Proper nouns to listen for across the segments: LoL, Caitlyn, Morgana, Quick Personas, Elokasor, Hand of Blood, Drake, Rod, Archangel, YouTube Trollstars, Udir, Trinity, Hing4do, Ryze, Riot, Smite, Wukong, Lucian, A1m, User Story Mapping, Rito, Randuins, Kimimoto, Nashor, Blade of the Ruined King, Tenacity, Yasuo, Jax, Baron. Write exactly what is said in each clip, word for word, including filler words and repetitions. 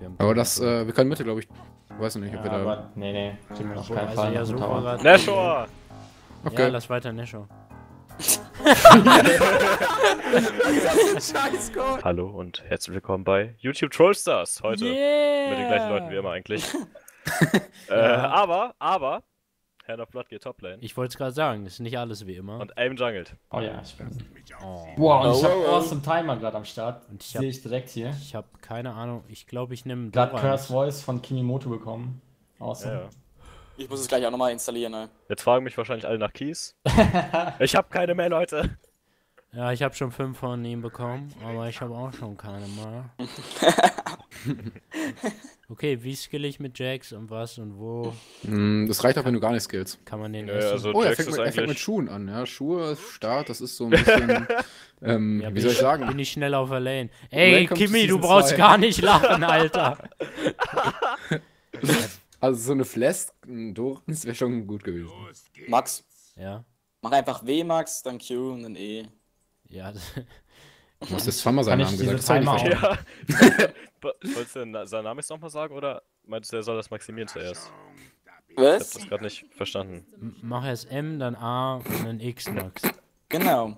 nicht. Wir haben aber das, äh, wir können Mitte, glaube ich. Weiß nicht, ob ja, wir da. Nee, nee. Ja, auf keinen Fall. Ja, so Nashor! Okay. Ja, lass weiter Nashor. Hallo und herzlich willkommen bei YouTube Trollstars heute. Yeah. Mit den gleichen Leuten wie immer eigentlich. äh, ja. Aber, aber, Hand of Blood geht Toplane. Ich wollte es gerade sagen, ist nicht alles wie immer. Und aim jungelt. Oh ja, ich bin. Oh. Wow, und ich habe Awesome Timer gerade am Start. Und ich sehe ich direkt hier. Ich habe keine Ahnung, ich glaube, ich nehme. Gerade Curse Voice von Kimimoto bekommen. Awesome. Ja, ja. Ich muss es gleich auch nochmal installieren, ne? Jetzt fragen mich wahrscheinlich alle nach Keys. Ich habe keine mehr, Leute. Ja, ich habe schon fünf von ihm bekommen, aber ich habe auch schon keine mehr. Okay, wie skill ich mit Jax und was und wo? Mm, das reicht auch, wenn du gar nicht skillst. Kann man den ja, also Oh, er fängt, mit, er fängt mit Schuhen an, ja. Schuhe, Start, das ist so ein bisschen. ähm, ja, wie soll ich, ich sagen? Bin ich schnell auf der Lane. Ey, Kimi, du brauchst zwei. Gar nicht lachen, Alter. Also so eine Flask, ein Doris wäre schon gut gewesen. Max. Ja. Mach einfach W, Max, dann Q und dann E. Ja. Du hast jetzt zweimal seinen Namen gesagt. Ja. Wolltest du seinen Namen jetzt nochmal sagen oder meintest du, er soll das maximieren zuerst? Was? Ich hab das gerade nicht verstanden. M mach erst M, dann A und dann X, Max. Genau.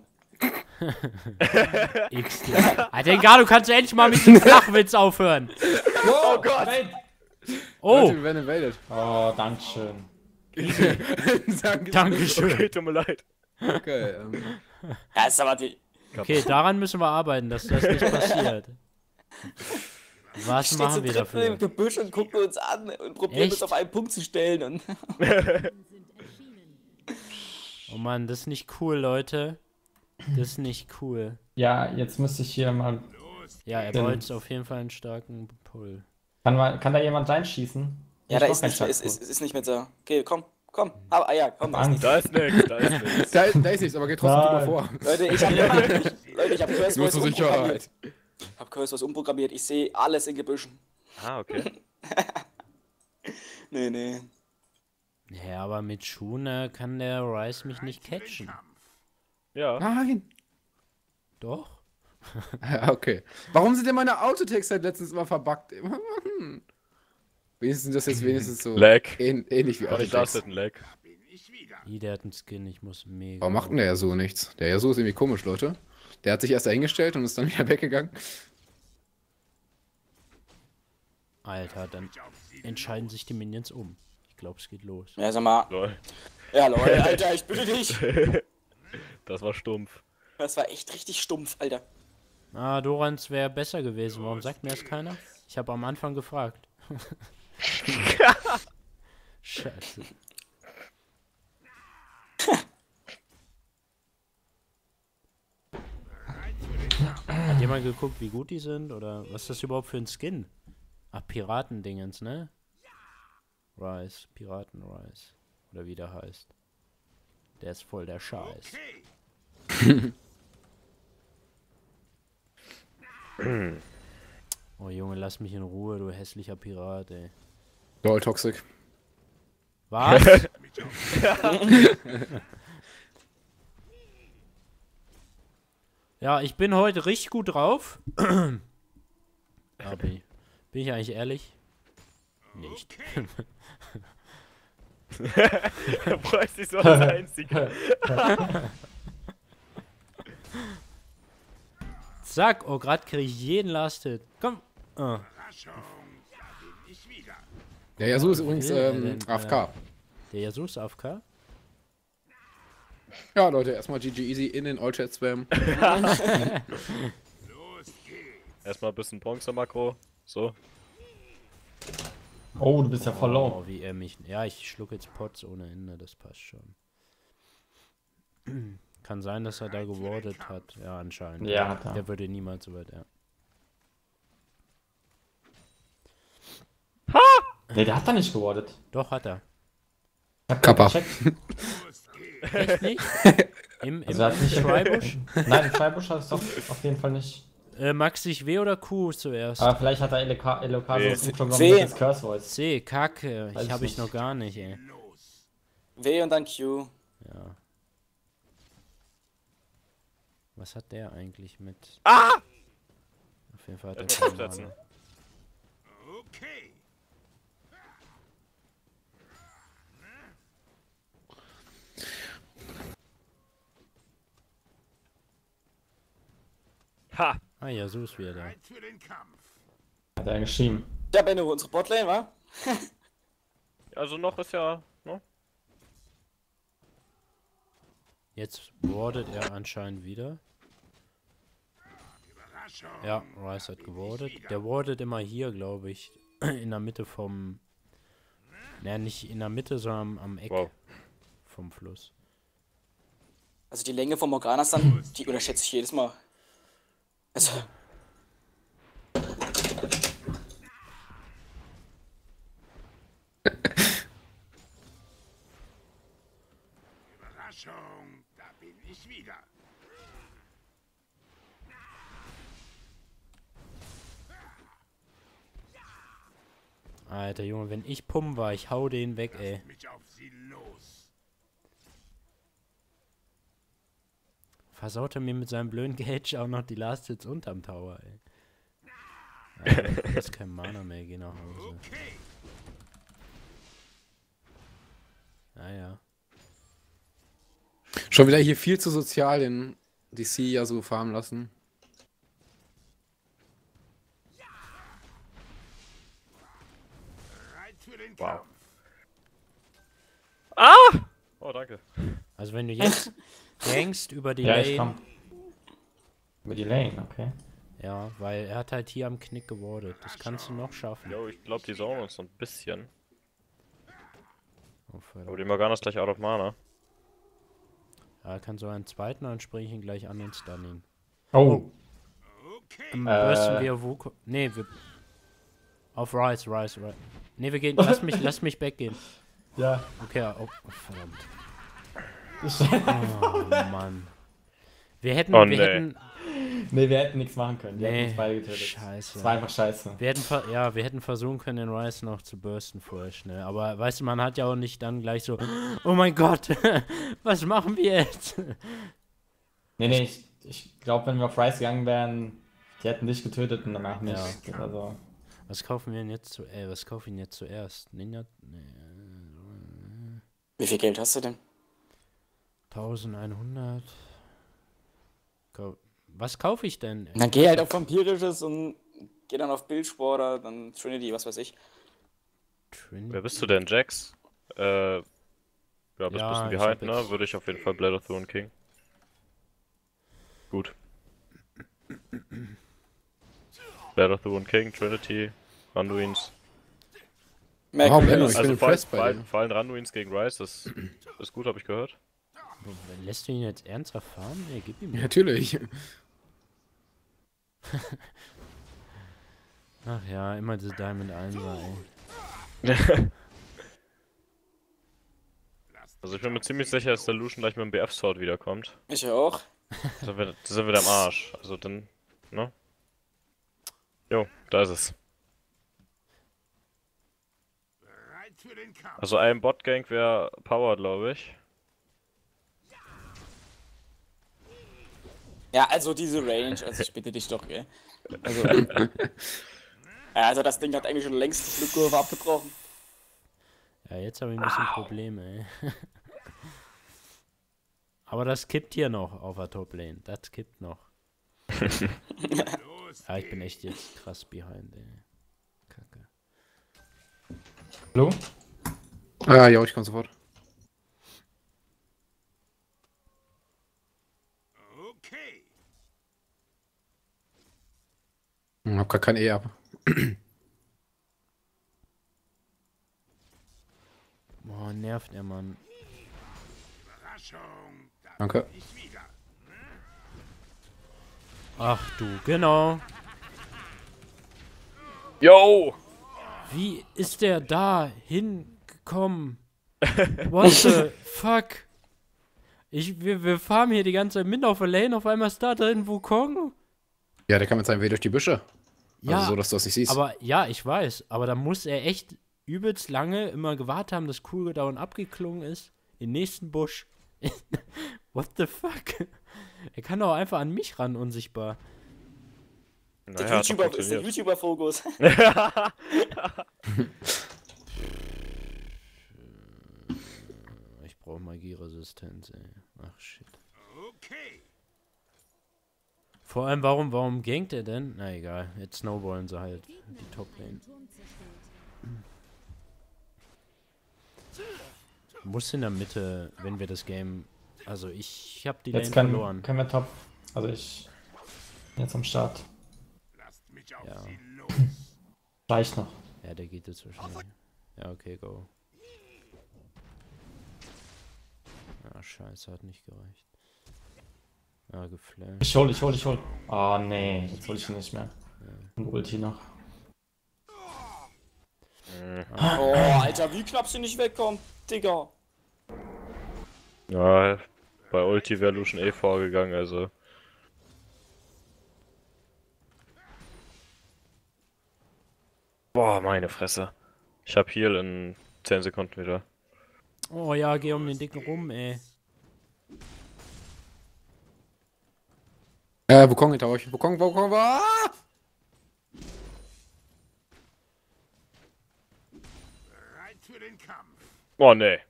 X. Alter, egal, du kannst endlich mal mit dem Flachwitz aufhören. Oh, oh Gott! Nein. Oh! Leute, wir werden invaded. Oh, dankeschön. Dankeschön. Dankeschön. Okay, tut mir leid. Okay, ähm. Das ist aber die. Okay, daran müssen wir arbeiten, dass das nicht passiert. Was machen wir dafür? Im Gebüsch und gucken uns an und probieren uns auf einen Punkt zu stellen. Und oh Mann, das ist nicht cool, Leute. Das ist nicht cool. Ja, jetzt müsste ich hier mal. Ja, er wollte auf jeden Fall einen starken Pull. Kann, man, kann da jemand reinschießen? Ja, da ist nicht, ist, ist, ist nicht mit so. Okay, komm, komm. Aber, ah ja, komm. Da ist, da ist nichts, da ist nichts. Da, da ist nichts, aber geht trotzdem drüber vor. Leute, ich hab, Leute, ich hab Curse Voice umprogrammiert. Ich hab Curse Voice umprogrammiert, ich sehe alles in Gebüschen. Ah, okay. nee, nee. Ja, aber mit Schuhen kann der Ryze mich nicht catchen. Ja. Nein. Doch. Okay. Warum sind denn meine Autotext halt letztens immer verbuggt? Wenigstens das jetzt wenigstens so Lag. Ähn, ähnlich wie Autotext. Das ist ein Lag. Der hat einen Skin, ich muss mega. Warum macht denn der Yasuo nichts? Der Yasuo ist irgendwie komisch, Leute. Der hat sich erst dahingestellt und ist dann wieder weggegangen. Alter, dann entscheiden sich die Minions um. Ich glaube, es geht los. Ja, sag mal. Lol. Ja, Leute, Alter, ich bitte dich. Das war stumpf. Das war echt richtig stumpf, Alter. Ah, Dorans wäre besser gewesen. Warum sagt mir das keiner? Ich habe am Anfang gefragt. Scheiße. Hat jemand geguckt, wie gut die sind? Oder was ist das überhaupt für ein Skin? Ach, Piratendingens, ne? Ryze, Piraten-Ryze. Oder wie der heißt. Der ist voll der Scheiß. Okay. Oh Junge, lass mich in Ruhe, du hässlicher Pirat, ey. LoL Toxic. Was? Ja, ich bin heute richtig gut drauf. Abi, bin ich eigentlich ehrlich? Nicht. Da bräuchte ich so als Einziger. Zack, oh, gerade kriege ich jeden Last-Hit. Komm. Oh. Der Yasuo ist übrigens ähm, A F K. Der Yasuo ist A F K? Ja, Leute, erstmal G G easy in den All-Chat spam. Erstmal ein bisschen Bronzer Makro. So. Oh, du bist ja voll low. Oh, wie er mich. Ja, ich schluck jetzt Pots ohne Ende, das passt schon. Kann sein, dass er da gewardet hat. Ja, anscheinend. Ja, klar. Der würde niemals so weit, ja. Ha! Ne, der hat da nicht gewardet. Doch, hat er. Kappa. Echt nicht? Im, im, also im nicht Freibusch? Nein, im Freibusch hat es doch auf jeden Fall nicht. Äh, Max, ich W oder Q zuerst? Aber vielleicht hat er Elocasus umprogrammiert das Curse Voice. C, Kacke. Ich hab ich noch gar nicht, ey. W und dann Q. Ja. Was hat der eigentlich mit? Ah! Auf jeden Fall hat er. Okay. Ha! Ah ja, so ist wieder da. Hat er geschrieben. Ja, Benno, unsere Botlane, wa? Also noch ist ja... Ne? Jetzt wardet er anscheinend wieder. Ja, Ryze hat gewardet. Der wardet immer hier, glaube ich. In der Mitte vom... Naja, nicht in der Mitte, sondern am Eck. Wow. Vom Fluss. Also die Länge von Morgana ist dann... Die unterschätze ich jedes Mal. Also... Da bin ich wieder. Alter Junge, wenn ich Pum war, ich hau den weg, ey. Lass mich auf sie los. Versaut er mir mit seinem blöden Gage auch noch die Last Hits unterm Tower, ey. Alter, ich muss kein Mana mehr, geh nach Hause. Okay. Naja. Schon wieder hier viel zu sozial den D C ja so farmen lassen. Wow. Ah! Oh, danke. Also wenn du jetzt hängst über die ja, Lane... Ja, ich komm. Über die Lane, okay. Ja, weil er hat halt hier am Knick gewardet. Das kannst du noch schaffen. Jo, ich glaube, die saugen uns so ein bisschen. Oh, aber die Morgana ist gleich out of Mana. Da kannst du einen zweiten ansprechen, gleich an uns dann nehmen. Oh. Müssen okay. äh. wir Wukong. Ne, wir. Auf Ryze, Ryze, Ryze. Ne, wir gehen. Lass mich, lass mich weggehen. Ja. Okay, oh, oh verdammt. Oh Mann. Wir hätten. Oh, wir nee. hätten. Ne, wir hätten nichts machen können. Wir nee. hätten uns beide getötet. Scheiße. Das war einfach scheiße. Wir hätten ja, wir hätten versuchen können, den Ryze noch zu bursten vorher schnell. Aber weißt du, man hat ja auch nicht dann gleich so, oh mein Gott, was machen wir jetzt? Ne, ne, ich, ich glaube, wenn wir auf Ryze gegangen wären, die hätten dich getötet und danach nicht. Ja. Also. Was kaufen wir denn jetzt zu, ey, was kaufen wir jetzt zuerst? Ninja? Nee. Wie viel Geld hast du denn? eintausendeinhundert. Go. Was kaufe ich denn? Dann geh halt auf Vampirisches und geh dann auf Bildsport oder dann Trinity, was weiß ich. Trinity? Wer bist du denn, Jax? Äh, ja, bist ja, ein bisschen behind, ne? Würde ich auf jeden Fall Blade of the Ruined King. Gut. Blade of the Ruined King, Trinity, Randuins. Merk oh, Menno, ich also bin impressed bei dir. Vor allem Randuins gegen Ryze, das ist gut, habe ich gehört. Lässt du ihn jetzt ernsthaft fahren? Nee, gib ihm. Ja, natürlich. Ach ja, immer diese Diamond Einser, ey. Also ich bin mir ziemlich sicher, dass der Lucian gleich mit dem B F-Sword wiederkommt. Ich auch. Dann sind, sind wir da am Arsch. Also dann, ne? Jo, da ist es. Also ein Bot-Gank wäre Power, glaube ich. Ja, also diese Range, also ich bitte dich doch, gell. Also, ja, also das Ding hat eigentlich schon längst die Flugkurve abgebrochen. Ja, jetzt habe ich ein bisschen Au. Probleme, ey. Aber das kippt hier noch auf der Top-Lane, das kippt noch. Ja, ich bin echt jetzt krass behind, ey. Kacke. Hallo? Ah, ja, ich kann sofort. Ich hab gar kein E ab. Boah, nervt der Mann. Danke. Ach du, genau. Yo! Wie ist der da hingekommen? What the fuck? Ich, wir, wir fahren hier die ganze Zeit mit auf der Lane, auf einmal startet in Wukong. Ja, der kann mit seinem Weg durch die Büsche. Ja, also so, dass du das nicht siehst. Aber ja, ich weiß, aber da muss er echt übelst lange immer gewartet haben, dass Cooldown abgeklungen ist. Im nächsten Busch. What the fuck? Er kann doch einfach an mich ran, unsichtbar. Der naja, YouTuber ist der YouTuber-Fokus. Ich brauche Magieresistenz, ey. Ach shit. Okay. Vor allem, warum, warum gankt er denn? Na egal, jetzt snowballen sie halt die Top-Lane. Muss in der Mitte, wenn wir das Game... Also ich hab die jetzt Lane können, verloren. Jetzt können wir Top... Also ich... Jetzt am Start. Ja. Reicht noch. Ja, der geht jetzt wahrscheinlich. Ja, okay, go. Ah, scheiße, hat nicht gereicht. Ah, geflasht. Ich hol, ich hol, ich hol. Ah, oh, nee, jetzt hol ich ihn nicht mehr. Und ja. Ulti noch. Oh, Alter, wie knapp sie nicht wegkommt, Digga. Ja, bei Ulti wäre Lucian eh vorgegangen, also. Boah, meine Fresse. Ich hab Heal in zehn Sekunden wieder. Oh ja, geh um den Dicken rum, ey. Äh, Wukong hinter euch. Wukong, Wukong, ah! Bereit für den Kampf. Oh, nee.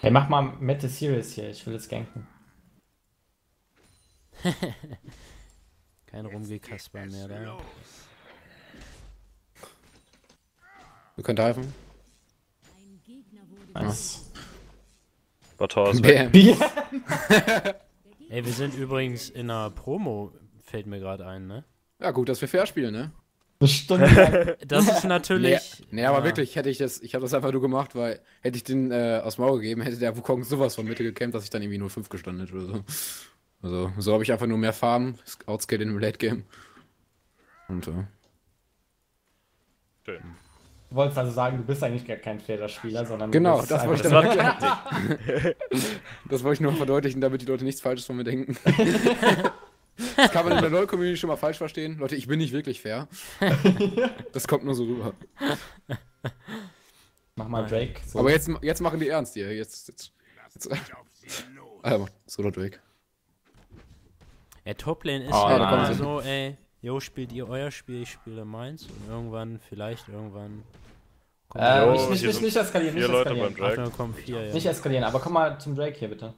Ey, mach mal mit der Series hier. Ich will jetzt ganken. Kein Rumgekasper mehr da. Wir können helfen. Was? Bator. Ey, wir sind übrigens in einer Promo, fällt mir gerade ein, ne? Ja, gut, dass wir fair spielen, ne? Stunde. Das ist natürlich. Nee, nee aber ja. wirklich, hätte ich das, ich habe das einfach nur gemacht, weil hätte ich den äh, aus Maul gegeben, hätte der Wukong sowas von Mitte gekämpft, dass ich dann irgendwie nur fünf gestanden hätte oder so. Also, so habe ich einfach nur mehr Farben, Outscale in dem Late Game. Und, äh. Schön. Du wolltest also sagen, du bist eigentlich gar kein fairer Spieler, sondern. Genau, das wollte ich damit verdeutlichen. Das wollte ich nur verdeutlichen, damit die Leute nichts Falsches von mir denken. Das kann man in der LoL-Community schon mal falsch verstehen. Leute, ich bin nicht wirklich fair. Das kommt nur so rüber. Mach mal Drake. So. Aber jetzt, jetzt machen die ernst hier. Jetzt. jetzt, jetzt. Ah, Solo Drake. Ja, Toplane ist oh, ja so, ey, jo, spielt ihr euer Spiel, ich spiele meins und irgendwann, vielleicht irgendwann... Äh, jo, nicht, nicht, nicht eskalieren, nicht eskalieren. Leute Ach, kommen vier, ja. Nicht eskalieren, aber komm mal zum Drake hier, bitte.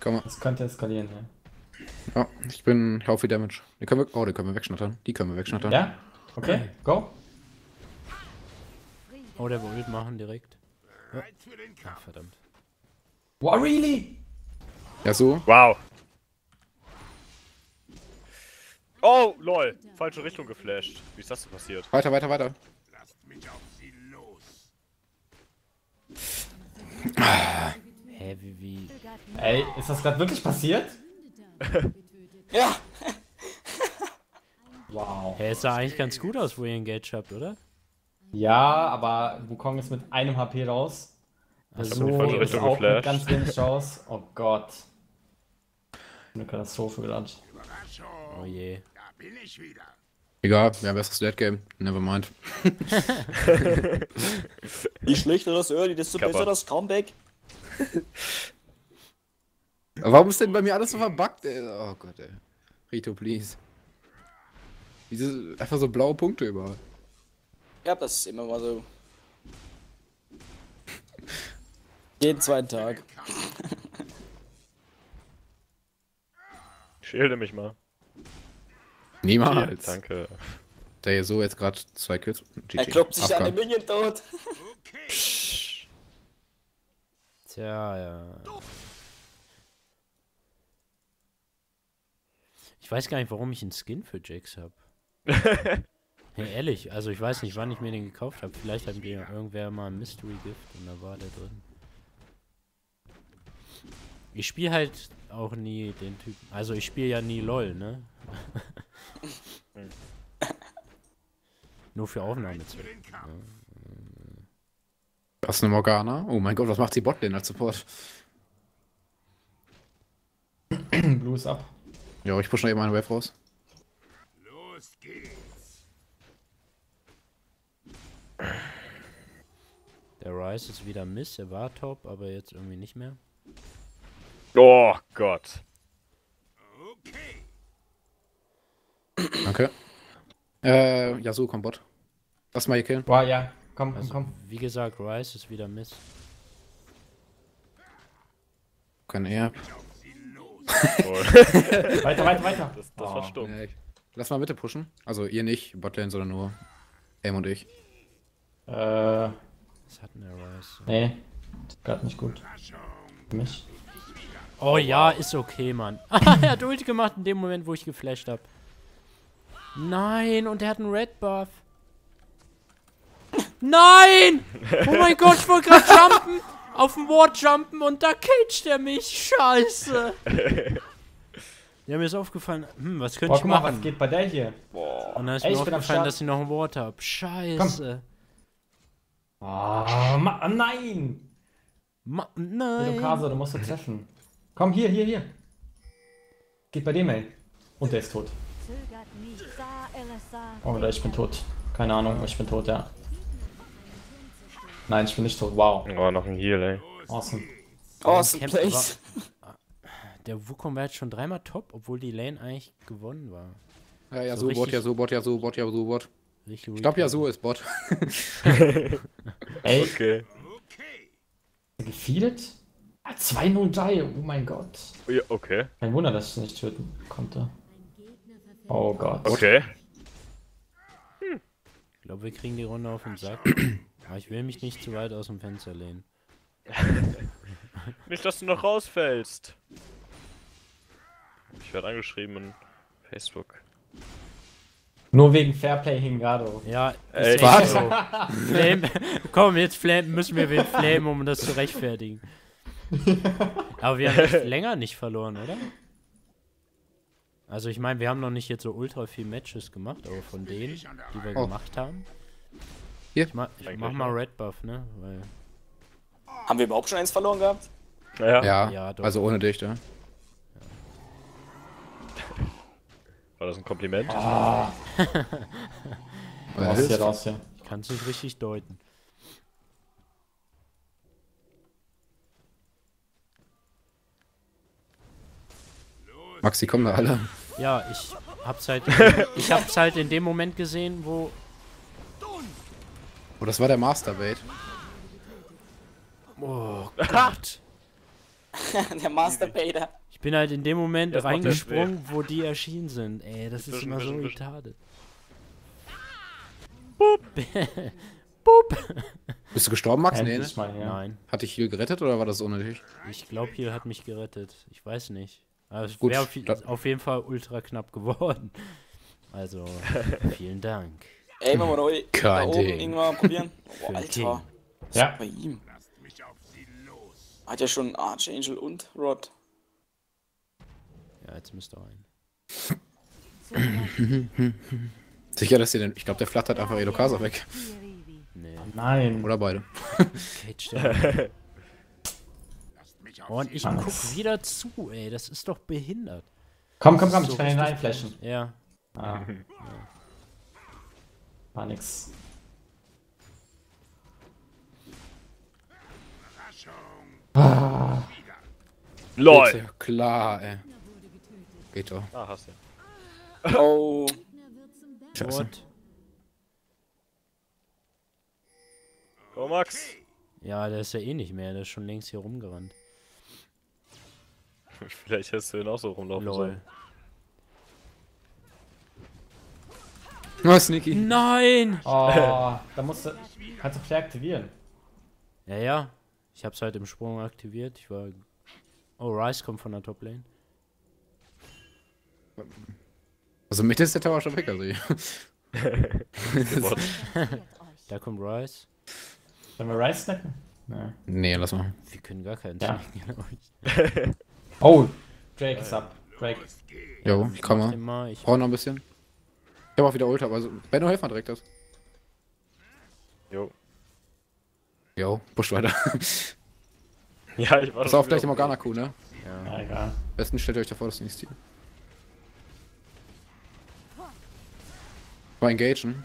Komm mal. Das könnte eskalieren, ja. Ja, ich bin Haufi Damage. Die können wir, oh, die können wir wegschnattern, die können wir wegschnattern. Ja? Okay, okay. Go. Oh, der will Ult machen direkt. Ja. Ach, verdammt. Wow, really? Ja, so. Wow. Oh, lol. Falsche Richtung geflasht. Wie ist das denn passiert? Weiter, weiter, weiter. Lasst mich auf sie los. Ah. Hä, wie, wie? Ey, ist das gerade wirklich passiert? Ja! Wow. Hä, hey, es sah eigentlich ganz gut aus, wo ihr Engage habt, oder? Ja, aber Wukong ist mit einem H P raus. Also, die falsche Richtung auch geflasht. Ganz wenig raus. Oh Gott. Eine Katastrophe gelandet. Oh je. Bin ich wieder. Egal, ja, besseres Dead Game. Nevermind. Je schlechter das Early, desto besser das Comeback. Warum ist denn bei mir alles so verbuggt, ey? Oh Gott, ey. Rito, please. Diese einfach so blaue Punkte überall. Ja, das ist immer mal so. Jeden zweiten Tag. Schilde mich mal. Niemals. Ja, danke. Der hier so jetzt gerade zwei Kills. G G. Er kloppt sich Afghan. An den Minion tot. Okay. Tja, ja. Ich weiß gar nicht, warum ich einen Skin für Jax habe. Hey, ehrlich, also ich weiß nicht, wann ich mir den gekauft habe. Vielleicht hat mir irgendwer mal ein Mystery Gift und da war der drin. Ich spiele halt auch nie den Typen. Also ich spiele ja nie LoL, ne? Nur für Aufnahmen. Das ist eine Morgana. Oh mein Gott, was macht die Botlane als Support? Blue ist ab. Ja, ich pushe noch eben eine Wave raus. Los geht's. Der Ryze ist wieder Mist. Er war top, aber jetzt irgendwie nicht mehr. Oh Gott. Danke. Äh, Yasuo kommt Bot. Lass mal hier killen. Boah, ja. Komm, also, komm, komm. Wie gesagt, Ryze ist wieder Mist. Kein Erb. Weiter, weiter, weiter. Das, das oh, war stumm. Ja, lass mal bitte pushen. Also ihr nicht, Botlane, sondern nur Aim und ich. Äh. Das hatten wir Ryze. Nee. Gerade nicht gut. Für mich. Oh ja, ist okay, Mann. Er hat Ult gemacht in dem Moment, wo ich geflasht habe. Nein, und er hat einen Red Buff. Nein! Oh mein Gott, ich wollte gerade jumpen! Auf den Ward jumpen und da caged er mich! Scheiße! Ja, mir ist aufgefallen, hm, was könnte ich machen? Boah, was geht bei der hier? Boah. Und dann ist Ey, mir aufgefallen, dass ich noch einen Ward habe. Scheiße! Komm. Oh, ma nein! Ma nein! Lucasa, du musst ihn treffen. Komm, hier, hier, hier! Geht bei dem, ey. Und der ist tot. Oh, oder ich bin tot. Keine Ahnung, ich bin tot, ja. Nein, ich bin nicht tot. Wow. Oh, noch ein Heal, ey. Awesome. Awesome place. Der Wukong war jetzt schon dreimal top, obwohl die Lane eigentlich gewonnen war. Ja, ja, so, so Bot, ja, so Bot, ja, so Bot, ja, so Bot. Ich glaube, ja, so ist Bot. Ey. Okay. Gefeedet? zwei null drei, oh mein Gott. Ja, okay. Kein Wunder, dass ich nicht töten konnte. Oh Gott. Okay. Hm. Ich glaube, wir kriegen die Runde auf den Sack. Aber ich will mich nicht zu weit aus dem Fenster lehnen. Nicht, dass du noch rausfällst. Ich werde angeschrieben in Facebook. Nur wegen Fairplay Hing four do. Ja, ey, ist echt so. Flame. Komm, jetzt Flame, müssen wir wen flamen, um das zu rechtfertigen. Aber wir haben echt länger nicht verloren, oder? Also ich meine, wir haben noch nicht jetzt so ultra viel Matches gemacht, aber von denen, die wir oh. gemacht haben. Hier. Ich, ma ich mach mal Red Buff, ne? Weil haben wir überhaupt schon eins verloren gehabt? Ja, ja, ja also ohne dich, ne? Ja. War das ein Kompliment? Ah. Was ist hier raus, ja? Ich kann es nicht richtig deuten. Maxi, kommen da alle? Ja, ich hab's halt, ich hab's halt in dem Moment gesehen, wo... Oh, das war der Masterbait. Oh Gott. Der Masterbaiter. Ich bin halt in dem Moment ja, reingesprungen, wo die erschienen sind. Ey, das ich ist immer so retarded. Boop. Boop. Bist du gestorben, Max? Nee, nicht mal, ja. Nein. Hat dich Heal gerettet oder war das ohne dich? Ich glaube, Heal hat mich gerettet. Ich weiß nicht. Aber es wäre auf, auf jeden Fall ultra knapp geworden. Also, vielen Dank. Ey, wenn wir da oben Ding. irgendwann probieren. Oh, Alter. Was ja. ist bei ihm? Hat ja schon Archangel und Rod. Ja, jetzt müsst ihr rein. Sicher, dass ihr denn... Ich glaube, der flattert einfach Edokasa weg. Nee. Nein. Oder beide. Und ich guck wieder zu, ey. Das ist doch behindert. Komm, komm, komm. So ich kann ihn reinflashen. Ja. Ah. Ja. War nix. Ah. LOL! Ja klar, ey. Geht doch. Ah, hast du. Oh. Scheiße. Go, Max! Ja, der ist ja eh nicht mehr. Der ist schon längst hier rumgerannt. Vielleicht hättest du ihn auch so rumlaufen LOL. Sollen. Oh, Sneaky. Nein! Oh, da musst du... Kannst du vielleicht aktivieren. Ja, ja. Ich hab's halt im Sprung aktiviert. Ich war... Oh, Ryze kommt von der Top-Lane. Also mit ist der Tower schon weg, also hier. Da kommt Ryze. Sollen wir Ryze snacken? Nein. Nee, lass mal. Wir können gar keinen ja. snacken. Oh! Drake ist ab. Drake. Jo, ich komme. Mal. Ich brauch noch ein bisschen. Ich hab auch wieder Ult, also Benno, helf mal direkt das. Jo. Jo, push weiter. Ja, ich war Pass auf, gleich die Morgana-Kuh, ne? Ja, ja, egal. Am besten stellt ihr euch davor, dass ihr nichts zieht. Mal engagen.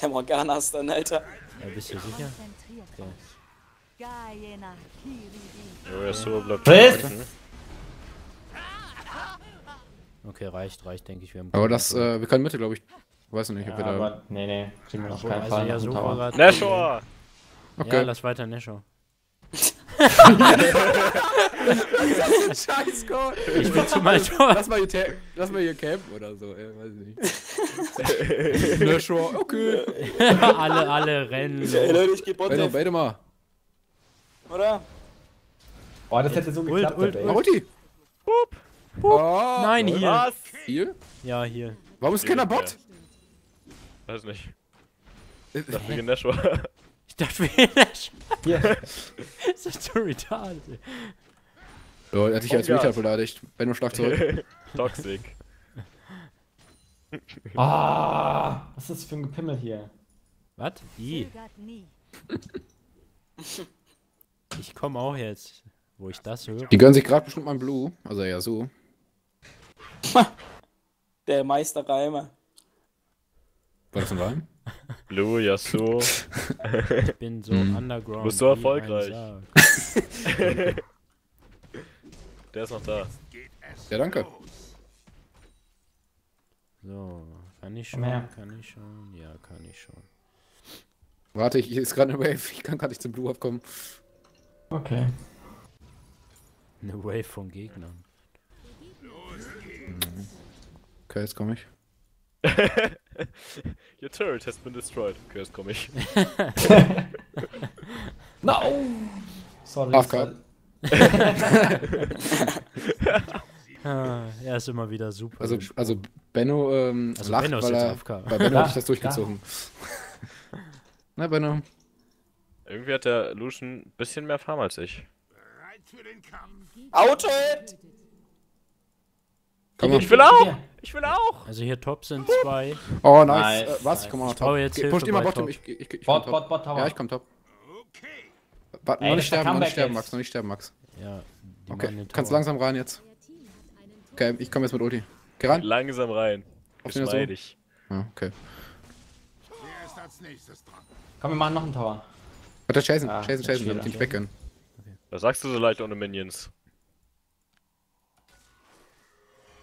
Der Morgana ist dann, Alter. Ja, bist du sicher? Okay. Jo, ja, so bleibt. Okay, reicht, reicht, denke ich. Wir haben aber das, äh, wir können Mitte, glaube ich. Weiß nicht, ja, ob wir aber da. Nee, nee, kriegen wir auf keinen Fall. Also ja, Nashor! Okay. Ja, lass weiter Nashor. Das ist ein scheiß Call. Ich bin zu meinem Tor. Lass mal hier, lass mal hier campen oder so, ey, weiß ich nicht. Nashor, okay. Alle, alle rennen. Ich erinnere dich, geh Bot. Beide mal. Oder? Oh, das hätte so geklappt. Ult, ey. Ulti! Boop! Boop! Nein, hier. Was? Hier? Ja, hier. Warum ist keiner Bot? Weiß nicht. Ich dachte wegen Nashor. Ich dachte wegen Nashor. Das ist so retarded. Oh, er hat dich als Retard beleidigt. Benno, schlag zurück. Toxic. Ah, was ist das für ein Gepimmel hier? Was? I. Ich komme auch jetzt, wo ich das höre. Die gönnen sich gerade bestimmt mein Blue. Also ja, so. Der Meister Reimer. War das ein Reim? Blue, Yasuo. Ich bin so hm. underground. Du bist so erfolgreich. Der ist noch da. Ja, danke. So, kann ich schon, kann ich schon, ja, kann ich schon. Warte, ich ist gerade eine Wave, ich kann gerade nicht zum Blue abkommen. Okay. Eine Wave von Gegnern. Okay, jetzt komme ich. Your turret has been destroyed. Okay, jetzt komme ich. No! Sorry. A F K. Ah, er ist immer wieder super. Also, also Benno, ähm, also lacht, Benno ist weil jetzt er, A F K. Bei Benno hab ich das durchgezogen. Na, Benno. Irgendwie hat der Lucian ein bisschen mehr Farm als ich. Auto! Komm, ich will auch! Ich will auch! Also hier top sind zwei. Oh nice. nice. Äh, was? Nice. Ich komme nach top. Ich Ge- pusht immer Bottom. Ich, ich, ich, ich bot, bot, bot, Tower. Ja, ich komm top. Okay. Ey, noch nicht sterben, noch nicht sterben, Max, noch nicht sterben, Max. Ja, die okay, kannst langsam rein jetzt. Okay, ich komme jetzt mit Ulti. Geh rein. Langsam rein. Auf den Versuch. Ja, okay. Komm, wir machen noch einen Tower. Warte, chasen, ah, chasen, chasen, damit ich weg kann. Okay. Was sagst du so leicht ohne Minions?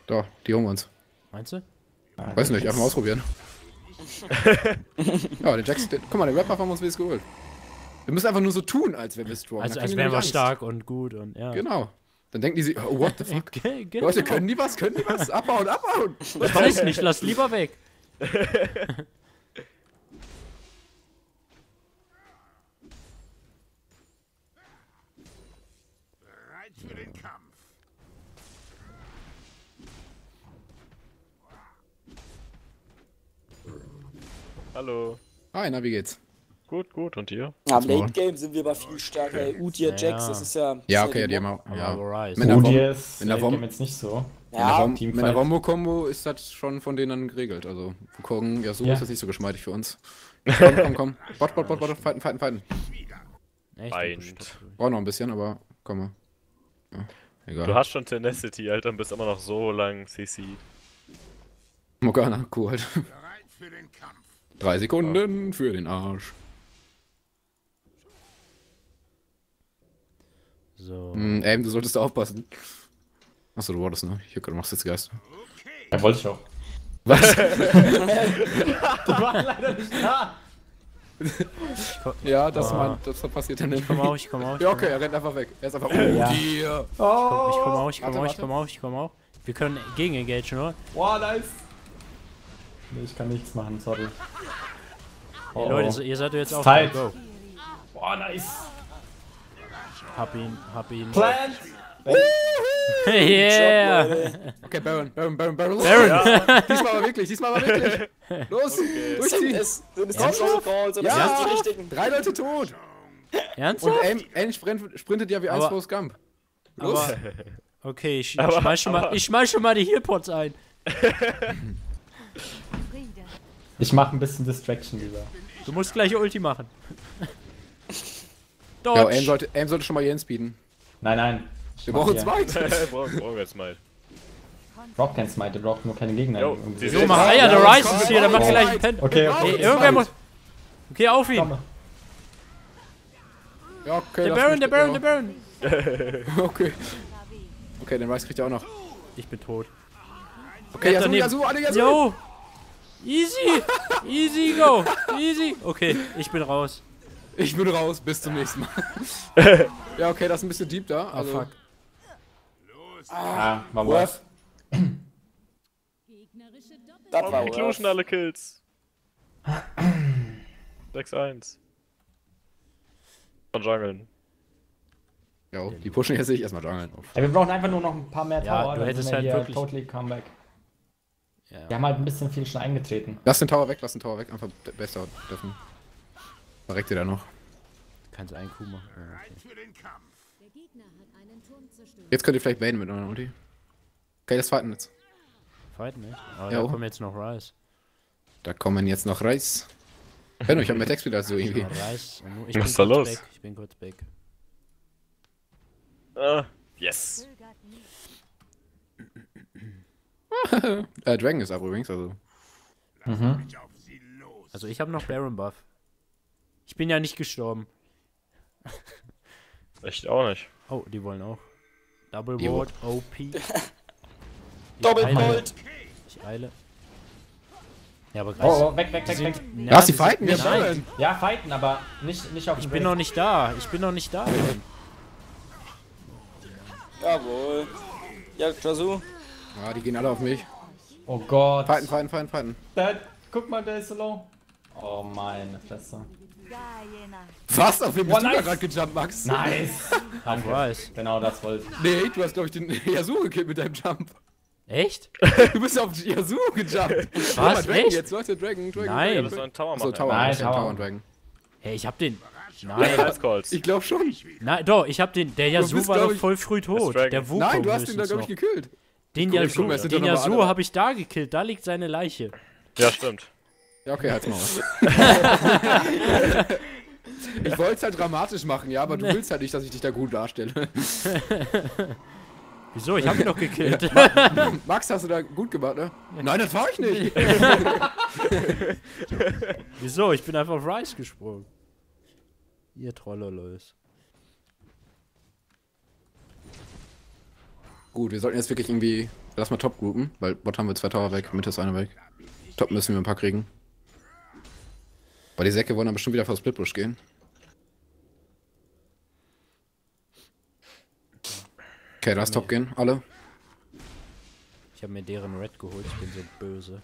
Da, die holen wir uns. Meinst du? Ah, weiß nicht, einfach mal ausprobieren. Ja, den Jax, den, guck mal, den Rapper haben wir uns wenigstens geholt. Wir müssen einfach nur so tun, als wären wir strong. Also, als wären wir stark und gut und ja. Genau. Dann denken die sich, oh, what the fuck? Okay, genau. Leute, können die was? Können die was? Abbauen, abbauen! Ich weiß nicht, lass lieber weg. Bereit für den Kampf. Hallo. Hi, na, wie geht's? Gut, gut, und dir? Am ja, Late Game sind wir aber viel stärker. Okay. Udir, Jax, das ist ja. Das ja, okay, ja, die haben auch. Ja, Ryze. Mit Udir ist Late Game jetzt nicht so. Ja, mit der Wombo-Kombo ist das schon von denen dann geregelt. Also, Wukong, Yasuo ja. ist das nicht so geschmeidig für uns. Komm, komm, komm. Bot, bot, bot, bot, fighten, fighten, fighten. Feind. Brauch noch ein bisschen, aber komm mal. Ja, egal. Du hast schon Tenacity, Alter, und bist immer noch so lang, C C. Morgana, cool, halt. Bereit für den Kampf. Drei Sekunden für den Arsch. So. Mm, ey, du solltest da aufpassen. Achso, du wartest, ne? Ich hab gerade noch Sitzgeist. Ja, wollte ich auch. Was? Die waren leider nicht da. Ja, das, oh. mein, das passiert dann nicht. Ich komm auch, ich komm auch. Ich ja, okay, komm. Er rennt einfach weg. Er ist einfach. Oh, ja. Dear. Oh. Ich komm auch, ich komm warte, auch, ich komm auch, ich komm auch. Wir können gegen engagen, oder? Boah, nice. Nee, ich kann nichts machen, sorry. Oh. Hey Leute, ihr seid jetzt auch Zeit. Go. Boah, nice. Hab ihn, hab ihn. Plant! Yeah! Okay, Baron, Baron, Baron, Baron. Baron. Ja. Diesmal war wirklich, diesmal war wirklich. Los, okay. Durchziehen. Das sind die ja. richtigen. Drei Leute tot. Ernsthaft? Und Aim sprintet, sprintet ja wie eins vor Scamp. Los. Aber, okay, ich, aber, ich, schmeiß schon mal, ich schmeiß schon mal die Healpots ein. Ich mach ein bisschen Distraction lieber. Du musst gleich Ulti machen. Dodge! Ja, Aim sollte, Aim sollte schon mal hier hinspeeden. Nein, nein. Wir brauchen Smite! Wir brauchen Smite. Drop kein Smite, der droppt nur keine Gegner. Yo, so, so mach Eier, der Ryze ist hier, der macht gleich einen Pen. Okay, okay. Hey, irgendwer muss. Okay, auf ihn! Ja, okay, der Baron, der Baron, der Baron! Okay. Okay, den Ryze kriegt er auch noch. Ich bin tot. Okay, Yasuo, Yasuo, alle Yasuo. Yo. Easy. Easy go. Easy. Okay, ich bin raus. Ich bin raus, bis zum nächsten Mal. Ja, okay, das ist ein bisschen deep da. Also. Oh, fuck. Ah, war was. Das war was. Kluschen alle Kills. sechs eins. Von Jungeln. Jo, die pushen jetzt nicht, erstmal Jungeln. Ja, wir brauchen einfach nur noch ein paar mehr Tower. Ja, du hättest halt wirklich... Totally Comeback. Ja. Wir haben halt ein bisschen viel schon eingetreten. Lass den Tower weg, lass den Tower weg. Einfach besser dürfen. Verreckt ihr da noch. Kannst einen Kuh machen. Okay. Jetzt könnt ihr vielleicht baden mit eurer Ulti. Okay, das fighten jetzt. Fighten nicht? Aber ja, da kommen jetzt noch Ryze. Da kommen jetzt noch Ryze. Benno, ich hab mehr Text wieder so irgendwie. Ich Was ist da los? Back. Ich bin kurz back. Uh, yes. äh, Dragon ist ab übrigens, also. Mhm. Also ich hab noch Baron Buff. Ich bin ja nicht gestorben. Echt auch nicht. Oh, die wollen auch. Double Ward, O P. Double Ward! Ich eile. Ja, aber gleich. Oh, oh, weg, weg, weg, weg. Lass die fighten, wir fighten. Ja, fighten, aber nicht, nicht auf dem Weg. Ich bin noch nicht da, ich bin noch nicht da. Jawohl. Ja, Jasu. Ja, die gehen alle auf mich. Oh Gott. Fighten, fighten, fighten, fighten. Dad, guck mal, der ist so low. Oh, meine Fresse. Was? Auf wen bist du da gerade gejumpt, Max? Nice! Danke. Nice. Genau das wollte ich. Nee, du hast, glaube ich, den Yasuo gekillt mit deinem Jump. Echt? Du bist auf Yasuo gejumpt. Was? Dragon, echt? Jetzt läuft der Dragon. Dragon Nein. Dragon. Das soll ein Tower machen. So, Tower. Nein, Tower. Tower und Dragon. Hey, ich hab den... Nein. Ich glaube schon. Nein, doch, ich hab den... Der Yasuo war doch voll früh tot. Der Wukong. Nein, du hast den da, glaube ich, gekillt. Den Yasuo, den Yasuo habe ich da gekillt. Da liegt seine Leiche. Ja, stimmt. Ja, okay, halt's mal aus. Ich wollte es halt dramatisch machen, ja, aber du willst halt nicht, dass ich dich da gut darstelle. Wieso? Ich hab ihn doch gekillt. Ja, Max, hast du da gut gemacht, ne? Nein, das war ich nicht. Wieso? Ich bin einfach auf Ryze gesprungen. Ihr Trollerlois. Gut, wir sollten jetzt wirklich irgendwie... Lass mal Top groupen, weil Bot haben wir zwei Tower weg, Mitte ist einer weg. Top müssen wir ein paar kriegen. Bei die Säcke wollen dann bestimmt wieder vor Splitbush gehen. Okay, lass Top gehen, alle. Ich habe mir deren Red geholt, ich bin so böse.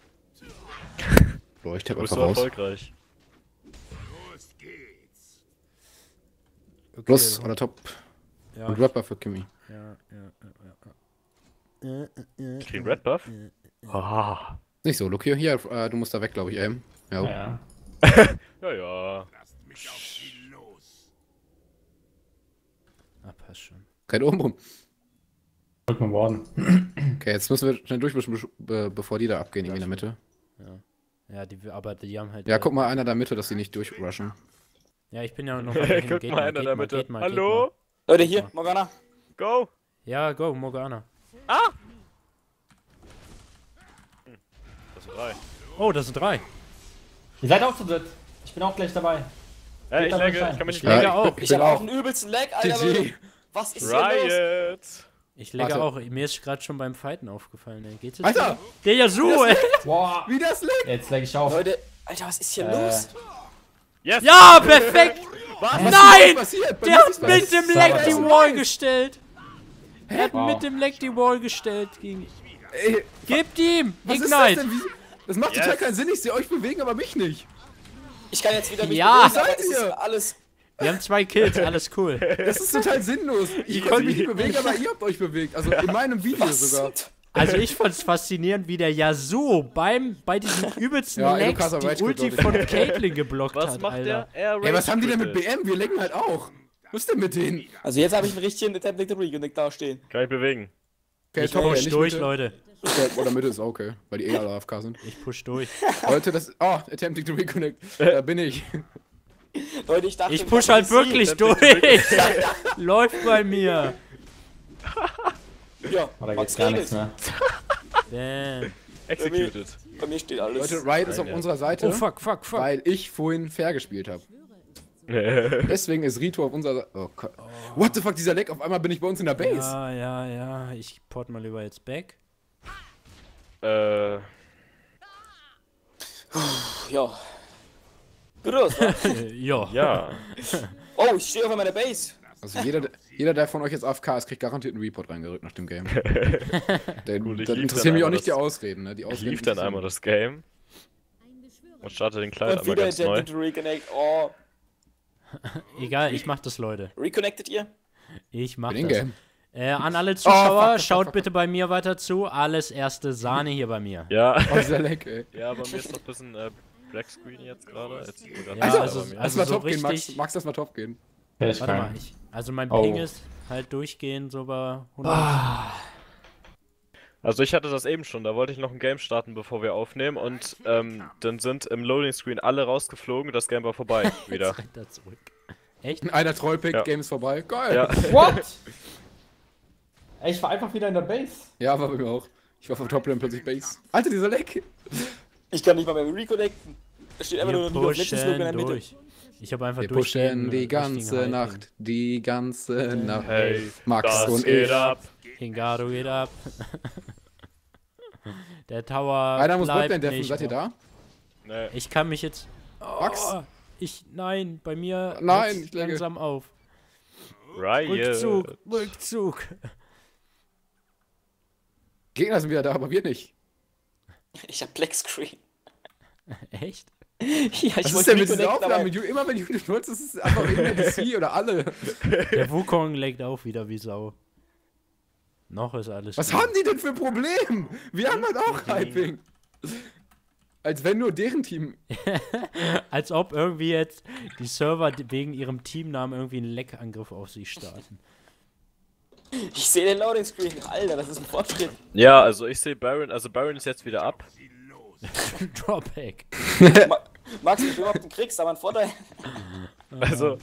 Boah, ich tippe einfach raus. Erfolgreich. Los geht's. Okay, Plus, oder Top. Ja, und Red Buff für Kimi. Ja, ja, ja, ja. Ich krieg Red Buff? Ah. Nicht so, Lucio, hier, äh, du musst da weg, glaube ich, eben. Ja, ja. Ja, ja. Lasst mich auf sie los. Ah, passt schon. Renn oben rum. Drück mal warten. Okay, jetzt müssen wir schnell durchmischen, bevor die da abgehen, irgendwie in der Mitte. Ja. Ja, die, aber die haben halt... Ja, guck mal einer in der Mitte, dass die nicht durchrushen. Ja, ich bin ja noch... Hey, guck mal einer in der Mitte. Hallo? Leute, hier, Morgana. Go! Ja, go, Morgana. Ah! Das sind drei. Oh, das sind drei. Ihr seid auch zu dritt. Ich bin auch gleich dabei. Ja, ich, lege, ich kann mich nicht lege auch. Ich, ich habe auch einen übelsten Lag, Alter. Was ist hier los? Ich lege Warte. auch. Mir ist gerade schon beim Fighten aufgefallen. Ey. Geht's jetzt Alter! Wieder? Der Yasuo, ey! Wow. Wie das legt! Jetzt leg ich auf. Leute, Alter, was ist hier äh. los? Yes. Ja, perfekt! Was? Nein! Was ist der hat mit dem Lag die Wall gestellt. Er hat mit dem Lag die Wall gestellt. Gegen ey, Gebt ihm! Was Ignite! Ist das denn? Das macht yes. total keinen Sinn, ich sehe euch bewegen, aber mich nicht. Ich kann jetzt wieder mich ja. bewegen, aber es ist alles... Wir haben zwei Kills, alles cool. Das ist total sinnlos. Ich konnte mich nicht bewegen, aber ihr habt euch bewegt. Also in meinem Video Was? sogar. Also ich fand's faszinierend, wie der Yasuo beim, bei diesem übelsten ja, Lex die Rage Ulti von Caitlyn geblockt was hat, macht Alter. Der? Ey, was haben die denn mit B M? Wir lenken halt auch. Was ist denn mit denen? Also jetzt habe ich einen richtigen Attack the Reconnect da stehen. Kann ich bewegen. Okay, ich push durch, Leute. Okay, oder Mitte ist okay, weil die eh alle A F K sind. Ich push durch. Leute, das... Oh, attempting to reconnect. Da bin ich. Leute, ich dachte... Ich push halt wirklich durch. Läuft bei mir. Ja, oh, da geht's gar nichts mehr. Damn. Executed. Bei mir steht alles. Leute, Riot ist auf unserer Seite. Oh, fuck, fuck, fuck. Weil ich vorhin fair gespielt habe. Deswegen ist Rito auf unserer Seite. Oh Gott. Oh. What the fuck, dieser Leck? Auf einmal bin ich bei uns in der Base. Ja, ja, ja. Ich port mal lieber jetzt back. Äh. Ja. Groß, ne? Ja. Ja. Oh, ich stehe auf meiner Base. Also jeder, jeder, der von euch jetzt A F K ist, kriegt garantiert einen Report reingerückt nach dem Game. Denn, cool, dann interessieren mich auch nicht die Ausreden, ne? Die Ausreden lief dann einmal das Game. Und starte den Client einmal ganz neu. Oh. Egal, ich mach das, Leute. Reconnected ihr? Ich mach das. Game. Äh, an alle Zuschauer, oh, fuck, schaut fuck, bitte fuck. bei mir weiter zu. Alles erste Sahne hier bei mir. Ja, oh, dieser Leck, ey. Ja, bei mir ist noch ein bisschen äh, Black Screen jetzt gerade. Ja, also, also, also lass mal so top richtig... gehen, Max, Max, lass mal top gehen. Ja, ich Warte mal, ich, also mein oh. Ping ist halt durchgehend so bei hundert. Ah. Also ich hatte das eben schon, da wollte ich noch ein Game starten, bevor wir aufnehmen und ähm, dann sind im Loading Screen alle rausgeflogen, das Game war vorbei wieder. Echt? Einer Trollpick, ja. Game ist vorbei. Geil! Ja. What? Ey, ich war einfach wieder in der Base. Ja, war wir auch. Ich war vom Top-Lane plötzlich Base. Alter, dieser Leck! Ich kann nicht mal mehr reconnecten. Es steht einfach wir nur ein Legion in der Mitte. Ich hab einfach wir pushen die ganze Nacht, die ganze Nacht. Hey, Max und ich. Hing four do geht ab. Der Tower. Einer muss Botlane deffen, seid ihr da? Nee. Ich kann mich jetzt. Oh, Max? Ich. Nein, bei mir. Nein, ich langsam auf. Riot. Rückzug, Rückzug. Gegner sind wieder da, aber wir nicht. Ich hab Black Screen. Echt? Ja, ich Was ist denn mit dieser Aufnahme? Immer wenn du benutzt, ist es einfach irgendwie oder alle. Der Wukong legt auch wieder wie Sau. Noch ist alles Was gut. haben die denn für ein Problem? Wir haben halt auch Hyping. Als wenn nur deren Team... Als ob irgendwie jetzt die Server wegen ihrem Teamnamen irgendwie einen Leckangriff auf sie starten. Ich sehe den Loading Screen. Alter, das ist ein Fortschritt. Ja, also ich sehe Baron. Also Baron ist jetzt wieder ab. Dropback. Max, ich will mal, ob du kriegst, aber ein Vorteil. Also,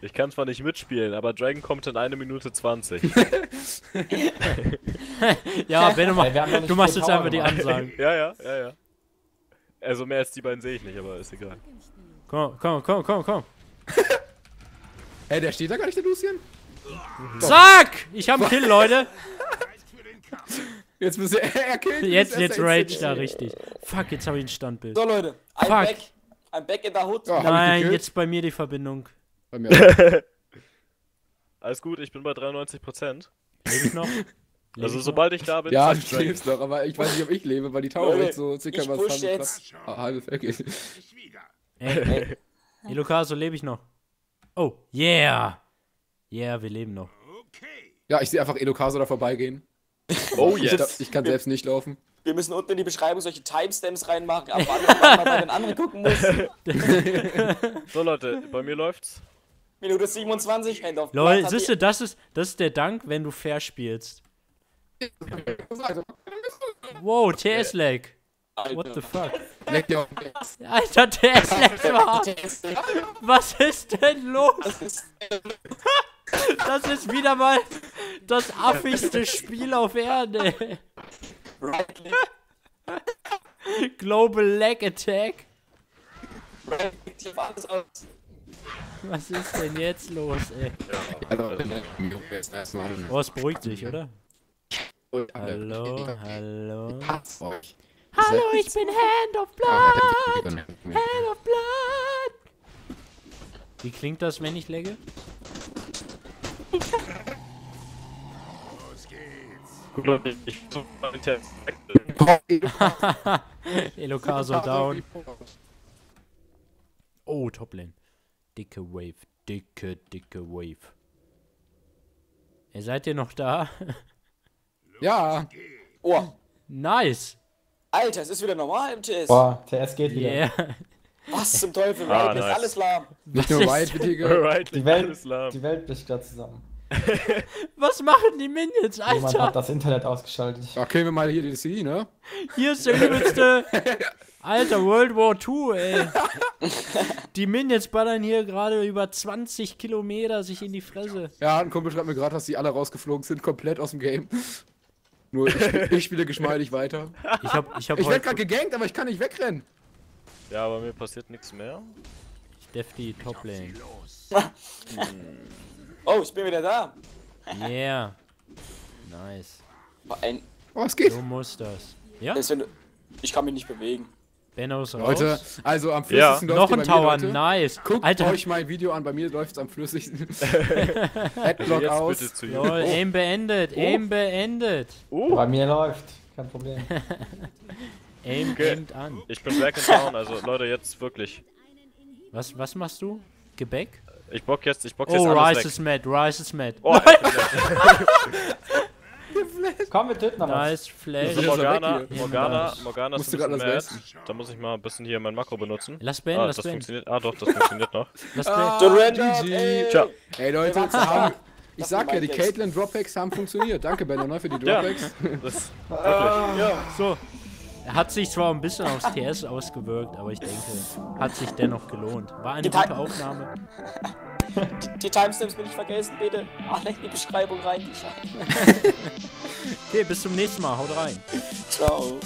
ich kann zwar nicht mitspielen, aber Dragon kommt in eine Minute zwanzig. Ja, wenn du mal, ja, du machst jetzt einfach die Ansagen. Ja, ja, ja, ja. Also mehr als die beiden sehe ich nicht, aber ist egal. Komm, komm, komm, komm, komm. Hey, der steht da gar nicht, der Lucian? Zack! Ich hab einen Kill, Leute. Jetzt müssen er killen. Jetzt, jetzt rage da richtig. Fuck, jetzt habe ich ein Standbild. So, Leute. I'm Fuck. back. I'm back in the hood. Ja, Nein, jetzt bei mir die Verbindung. Bei mir Alles gut, ich bin bei dreiundneunzig Prozent. Lebe ich noch? Lebe also, ich sobald noch? ich da bin. Ja, ich du lebst noch, aber ich weiß nicht, ob ich lebe, weil die Tower jetzt so circa was haben. Jetzt. Ah, halbes Eck ist. Ey, ey. Lucaso, lebe ich noch? Oh, yeah. Yeah, wir leben noch. Okay. Ja, ich sehe einfach Elocaso da vorbeigehen. Oh yes. Ich, da, ich kann wir, selbst nicht laufen. Wir müssen unten in die Beschreibung solche Timestamps reinmachen, ab wann man bei den anderen gucken muss. So Leute, bei mir läuft's. Minute siebenundzwanzig, Hand of Blood. Leute, siehst du, das ist, das ist der Dank, wenn du fair spielst. Wow, T S-Lag. What the fuck? Alter, T S-Lag überhaupt. Was ist denn los? Das ist wieder mal das affigste Spiel auf Erde. Global Lag Attack. Was ist denn jetzt los, ey? Oh, es beruhigt sich, oder? Hallo, hallo. Hallo, ich bin Hand of Blood. Hand of Blood. Wie klingt das, wenn ich lagge? Los geht's. Ich Elocaso down. Oh, Toplane. Dicke Wave. Dicke, dicke Wave. Hey, seid ihr noch da? Ja. Oh. Nice. Alter, es ist wieder normal im T S. Boah, T S geht wieder. Yeah. Was zum Teufel, ah, Riot nice. ist alles lahm. Nicht nur Riot, die Welt, die Welt bricht gerade zusammen. Was machen die Minions, Alter? Jemand hat das Internet ausgeschaltet. Okay, wir mal hier die D C, ne? Hier ist der übelste... Alter, World War Two, ey. Die Minions ballern hier gerade über zwanzig Kilometer sich in die Fresse. Ja, ein Kumpel schreibt mir gerade, dass die alle rausgeflogen sind, komplett aus dem Game. Nur ich, ich spiele geschmeidig weiter. Ich, hab, ich, hab ich werd gerade gegankt, aber ich kann nicht wegrennen. Ja, aber mir passiert nichts mehr. Ich def die Top-Lane. Oh, ich bin wieder da. Yeah. Nice. Oh, es geht. So muss das. Ja? Deswegen, ich kann mich nicht bewegen. Benno ist raus. Leute, also am flüssigsten ja. läuft noch ein Tower, mir, nice. Guckt Alter. euch mein Video an, bei mir läuft es am flüssigsten. Headlock jetzt aus. Bitte zu Lol, oh. Aim beendet, oh. Aim beendet. Oh. Bei mir läuft, kein Problem. Aim, okay. aimt an. Ich bin back and down, also Leute, jetzt wirklich. Was, was machst du? Gebäck? Ich bock jetzt, ich bock oh, jetzt alles Ryze weg. Oh, is mad, Ryze is mad. Oh, komm, wir töten aber. Nice Flash. Morgana, Morgana, Morgana ist ein bisschen mad. Da muss ich mal ein bisschen hier mein Makro benutzen. Lass Ben, ah, lass das Ben. funktioniert. Ah doch, das funktioniert noch. Lass ah, G G. Ciao. Ey Leute, jetzt haben, ich sag ja, die Caitlyn Dropbacks haben funktioniert. Danke Ben, neu für die Dropbacks. Ja, das, wirklich. Ja, so. Hat sich zwar ein bisschen aufs T S ausgewirkt, aber ich denke, hat sich dennoch gelohnt. War eine die gute Time Aufnahme. Die, die Timestamps will ich vergessen, bitte. Ach, leg die Beschreibung rein, die Scheiße. Okay, bis zum nächsten Mal. Haut rein. Ciao.